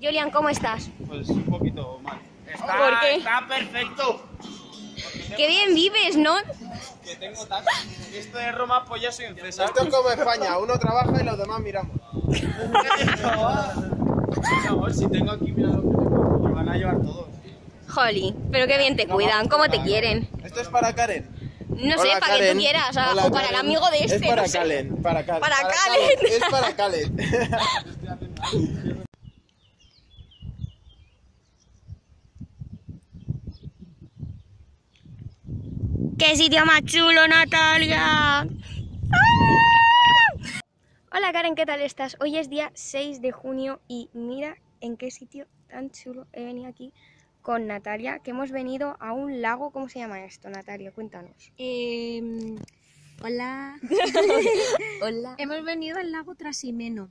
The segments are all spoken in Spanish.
Julián, ¿cómo estás? Pues un poquito mal. ¿Por qué? Está perfecto. ¡Qué bien vives, ¿no? Que tengo taxi. Esto es Roma, pollazo y empresa. Esto es como España, uno trabaja y los demás miramos. Por favor, si tengo aquí, mira lo que tengo, me van a llevar todos. Joli, pero qué bien te cuidan, cómo te quieren. ¿Esto es para Karen? No sé, para que tú quieras, o para el amigo de este. Es para Karen, para Karen. Para Karen. Es para Karen. ¡Qué sitio más chulo, Natalia! ¡Ah! Hola Karen, ¿qué tal estás? Hoy es día 6 de junio y mira en qué sitio tan chulo he venido aquí con Natalia, que hemos venido a un lago. ¿Cómo se llama esto, Natalia? Cuéntanos. Hola. Hola. Hemos venido al lago Trasimeno,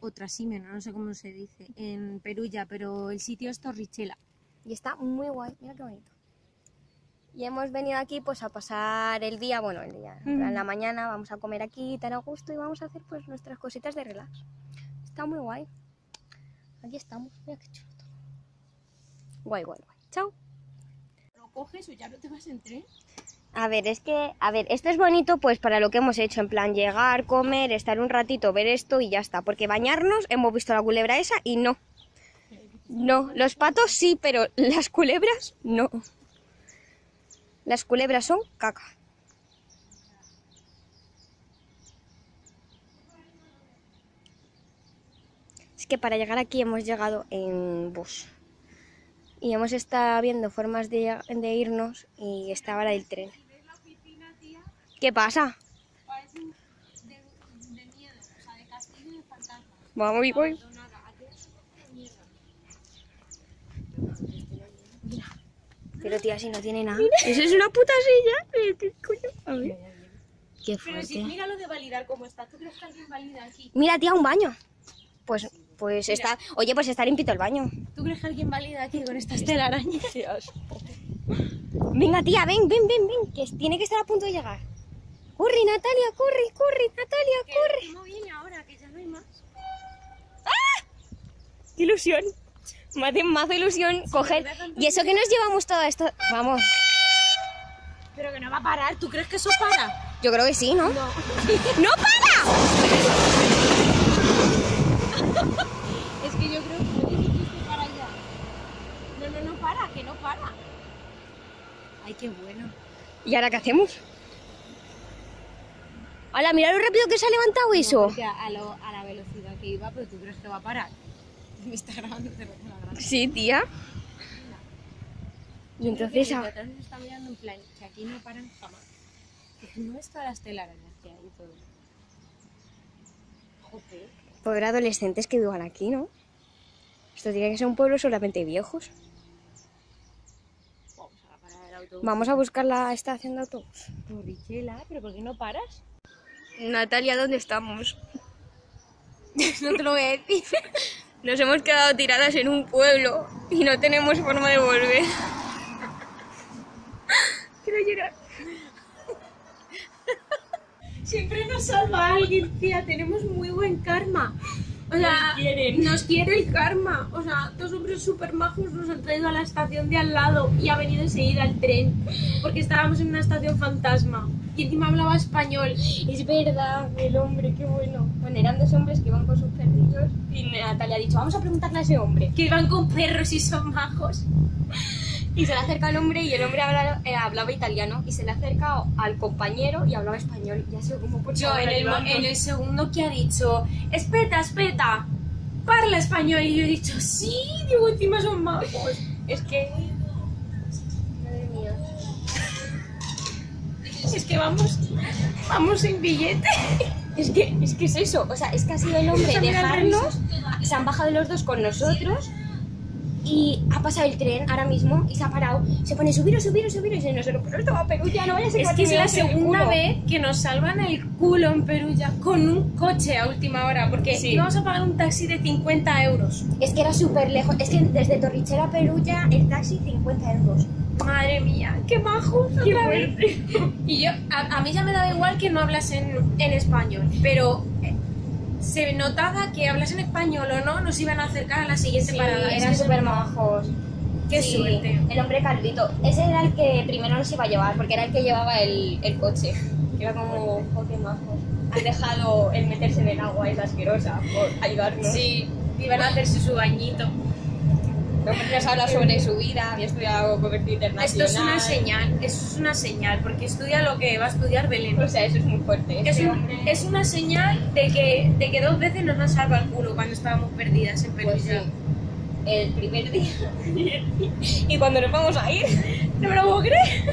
o Trasimeno, no sé cómo se dice, en Perugia, pero el sitio es Torricella. Y está muy guay, mira qué bonito. Y hemos venido aquí pues a pasar el día, bueno el día, en la mañana vamos a comer aquí tan a gusto y vamos a hacer pues nuestras cositas de relax. Está muy guay. Aquí estamos, mira qué chulo todo. Guay, guay, guay. Chao. ¿Lo coges o ya no te vas en tren? A ver, es que, esto es bonito pues para lo que hemos hecho, en plan llegar, comer, estar un ratito, ver esto y ya está. Porque bañarnos, hemos visto la culebra esa y no. No, los patos sí, pero las culebras no. Las culebras son caca. Es que para llegar aquí hemos llegado en bus. Y hemos estado viendo formas de irnos y estaba la del tren. ¿Qué pasa? Parece de miedo, o sea, de castillo y de fantasma. Vamos y voy. Pero tía, si no tiene nada. Eso es una puta silla. ¿Qué coño? A ver. Qué fuerte. Pero si mira lo de validar cómo está. ¿Tú crees que alguien valida aquí? Mira, tía, un baño. Pues está... Oye, pues está limpito el baño. ¿Tú crees que alguien valida aquí con estas telarañas? Venga, tía, ven. Que tiene que estar a punto de llegar. ¡Corre, Natalia! ¡Corre! ¡Natalia, corre! No viene ahora, que ya no hay más. ¡Ah! ¡Qué ilusión! Me hace más ilusión coger... Y eso que nos llevamos todo esto... Vamos. Pero que no va a parar. ¿Tú crees que eso para? Yo creo que sí, ¿no? No. ¡No para! Es que yo creo que para ya. No para, que no para. Ay, qué bueno. ¿Y ahora qué hacemos? Hola, mira lo rápido que se ha levantado eso. A la velocidad que iba, pero ¿tú crees que va a parar? Me está grabando, te lo hago la gracia. Sí, tía. Y entonces... Creo que atrás nos está mirando en plan, que aquí no paran jamás. Que no ves todas las telarañas que hay y todo. Joder. Pobre adolescentes que vivan aquí, ¿no? Esto tiene que ser un pueblo solamente viejos. Vamos a parar el autobús. Vamos a buscar la estación de autobús. Torricella, ¿pero por qué no paras? Natalia, ¿dónde estamos? No te lo voy a decir. Nos hemos quedado tiradas en un pueblo y no tenemos forma de volver. Quiero llorar. Siempre nos salva alguien, tía. Tenemos muy buen karma. O sea, nos quiere el karma. O sea, dos hombres súper majos nos han traído a la estación de al lado y ha venido enseguida el tren. Porque estábamos en una estación fantasma. Y encima hablaba español. Es verdad, el hombre, qué bueno. Bueno, eran dos hombres que iban con sus perrillos. Y Natalia ha dicho, vamos a preguntarle a ese hombre. Que van con perros y son majos. Y se le acerca al hombre y el hombre hablaba italiano. Y se le acerca al compañero y hablaba español. Y ha sido como... Yo en el segundo que ha dicho, espeta, parla español. Y yo he dicho, sí, digo, encima son majos. Es que... Madre mía. Es que vamos sin billete. Es que es eso, o sea, es que ha sido el hombre dejarnos, se han bajado los dos con nosotros y ha pasado el tren ahora mismo y se ha parado, se pone subiros y nosotros, pero esto va a Perugia, no vayas a... Es que es la segunda vez que nos salvan el culo en Perugia con un coche a última hora, porque íbamos a pagar un taxi de 50 euros. Es que era súper lejos, es que desde Torricella a Perugia el taxi 50 euros. Madre mía, qué majos. Qué fuerte. Y yo, a mí ya me daba igual que no hablas en español, pero se notaba que hablasen español o no, nos iban a acercar a la siguiente parada. Eran súper majos. ¡Qué suerte! El hombre Carlito. Ese era el que primero nos iba a llevar, porque era el que llevaba el coche. Era como, qué majo. Han dejado el meterse en el agua, es asquerosa, por ayudarnos. Sí, iban a hacerse su bañito. Nos habla sobre su vida, había estudiado comercio internacional. Esto es una señal, eso es una señal, porque estudia lo que va a estudiar Belén. O sea, eso es muy fuerte. Es una señal de que dos veces nos han salvado el culo cuando estábamos perdidas en Perugia. Pues sí. El primer día. Y cuando nos vamos a ir, no me lo puedo creer.